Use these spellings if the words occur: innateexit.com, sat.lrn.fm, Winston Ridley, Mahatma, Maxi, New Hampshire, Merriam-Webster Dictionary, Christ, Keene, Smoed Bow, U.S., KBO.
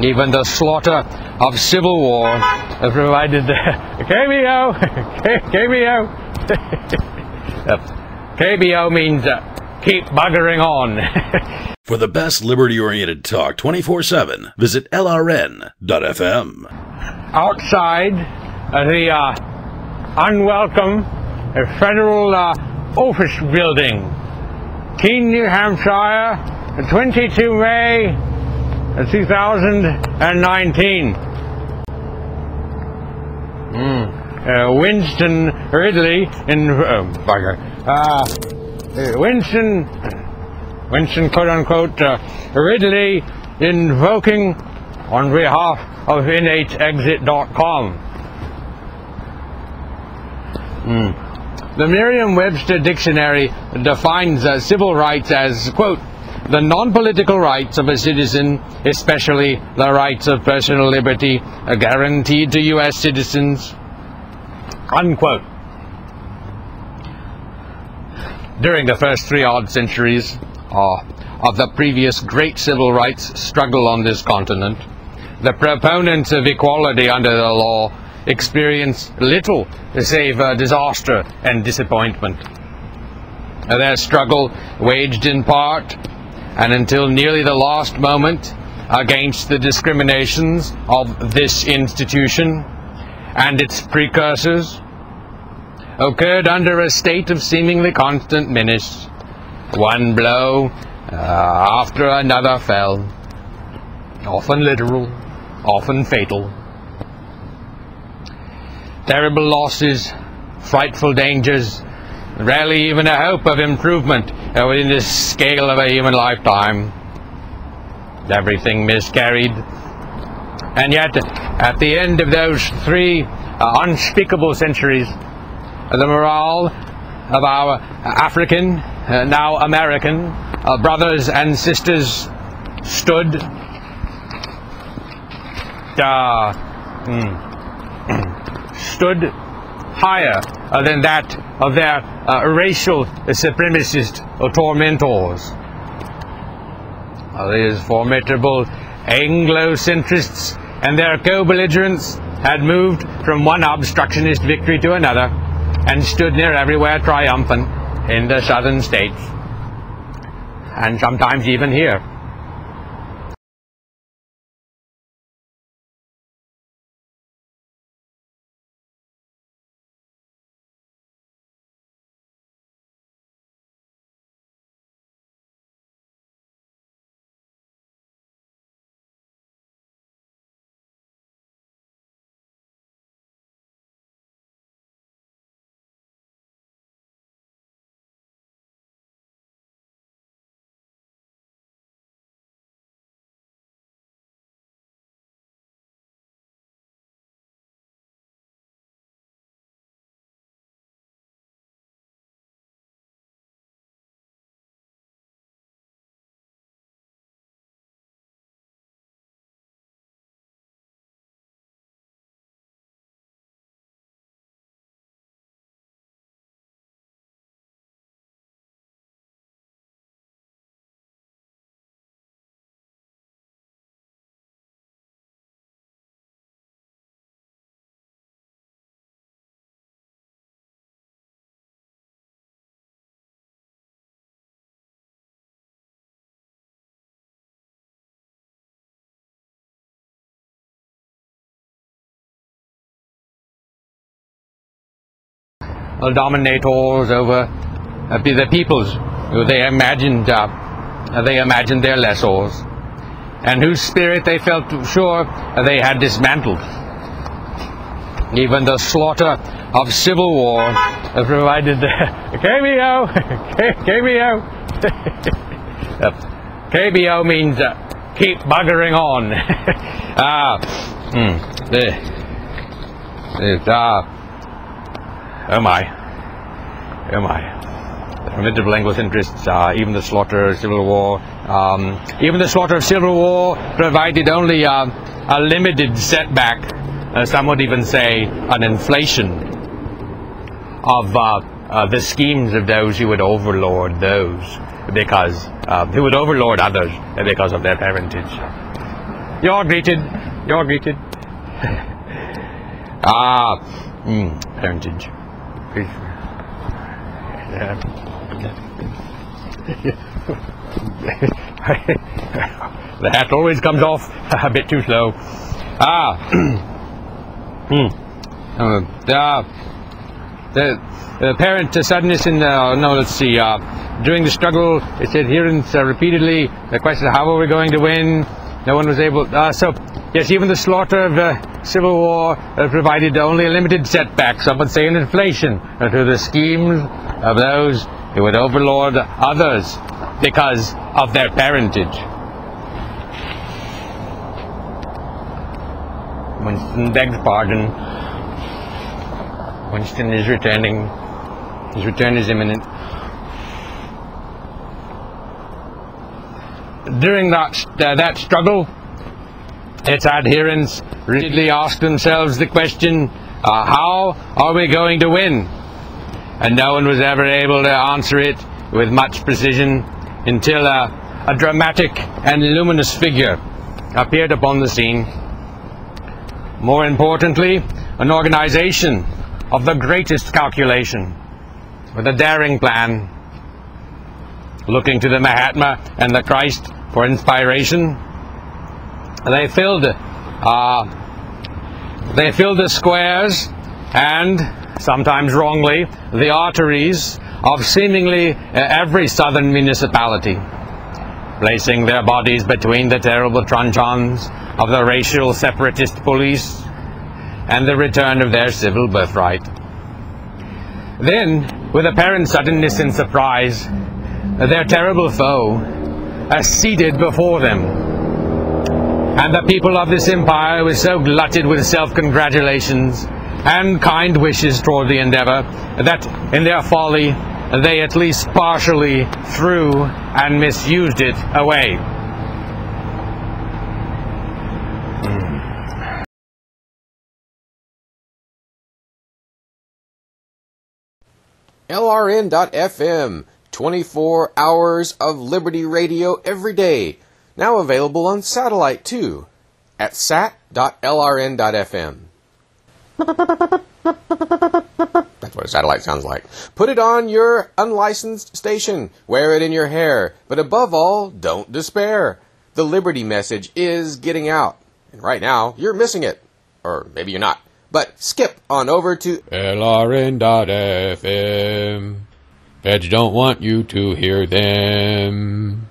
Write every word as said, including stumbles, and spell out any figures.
Even the slaughter of civil war has provided the K B O. K B O. K B O means uh, keep buggering on. For the best liberty-oriented talk twenty-four seven, visit L R N dot F M. Outside the uh, unwelcome federal uh, office building, Keene, New Hampshire, twenty-second of May two thousand nineteen. Mm. Uh, Winston Ridley in oh, bugger. Uh, Winston, Winston, quote unquote, uh, Ridley invoking on behalf of innate exit dot com. Mm. The Merriam-Webster Dictionary defines uh, civil rights as, quote, the non-political rights of a citizen, especially the rights of personal liberty, are guaranteed to U S citizens, unquote. During the first three odd centuries uh, of the previous great civil rights struggle on this continent, the proponents of equality under the law experienced little save uh, disaster and disappointment. Their struggle, waged in part and until nearly the last moment against the discriminations of this institution and its precursors, occurred under a state of seemingly constant menace. One blow uh, after another fell, often literal, often fatal. Terrible losses, frightful dangers, rarely even a hope of improvement uh, within the scale of a human lifetime. Everything miscarried. And yet, at the end of those three uh, unspeakable centuries, uh, the morale of our African, uh, now American, uh, brothers and sisters stood. Uh, mm, stood higher uh, than that of their uh, racial supremacist or tormentors. Well, these formidable Anglo-centrists and their co-belligerents had moved from one obstructionist victory to another and stood near everywhere triumphant in the southern states, and sometimes even here. Dominators over uh, the peoples who they imagined uh, they imagined their lessors, and whose spirit they felt sure they had dismantled. Even the slaughter of civil war has provided the K B O. K B O. K B O means uh, keep buggering on. Ah, uh, mm, the, it, uh, Oh my, oh my, formidable Anglo-centrists, uh, even the slaughter of civil war, um, even the slaughter of civil war provided only uh, a limited setback, uh, some would even say an inflation of uh, uh, the schemes of those who would overlord those, because, uh, who would overlord others because of their parentage. You're greeted. You're greeted. ah, mm, parentage. The hat always comes off a bit too slow. Ah, mm, uh, uh, the, the parent to suddenness in the, no, let's see, uh, during the struggle, it's adherence uh, repeatedly, the question of how are we going to win, no one was able, uh, so, yes, even the slaughter of uh, civil war uh, provided only a limited setback, some would say an inflation, uh, to the schemes of those who would overlord others because of their parentage. Winston begs pardon. Winston is returning. His return is imminent. During that, uh, that struggle, its adherents rigidly asked themselves the question, uh, how are we going to win? And no one was ever able to answer it with much precision until uh, a dramatic and luminous figure appeared upon the scene. More importantly, an organization of the greatest calculation with a daring plan. Looking to the Mahatma and the Christ for inspiration, they filled uh, they filled the squares and, sometimes wrongly, the arteries of seemingly every southern municipality, placing their bodies between the terrible truncheons of the racial separatist police and the return of their civil birthright. Then, with apparent suddenness and surprise, their terrible foe is seated before them, and the people of this empire were so glutted with self-congratulations and kind wishes toward the endeavor that in their folly they at least partially threw and misused it away. L R N dot F M, twenty-four hours of Liberty Radio every day. Now available on satellite, too, at sat dot L R N dot F M. That's what a satellite sounds like. Put it on your unlicensed station. Wear it in your hair. But above all, don't despair. The Liberty message is getting out. And right now, you're missing it. Or maybe you're not. But skip on over to L R N dot F M. Feds don't want you to hear them.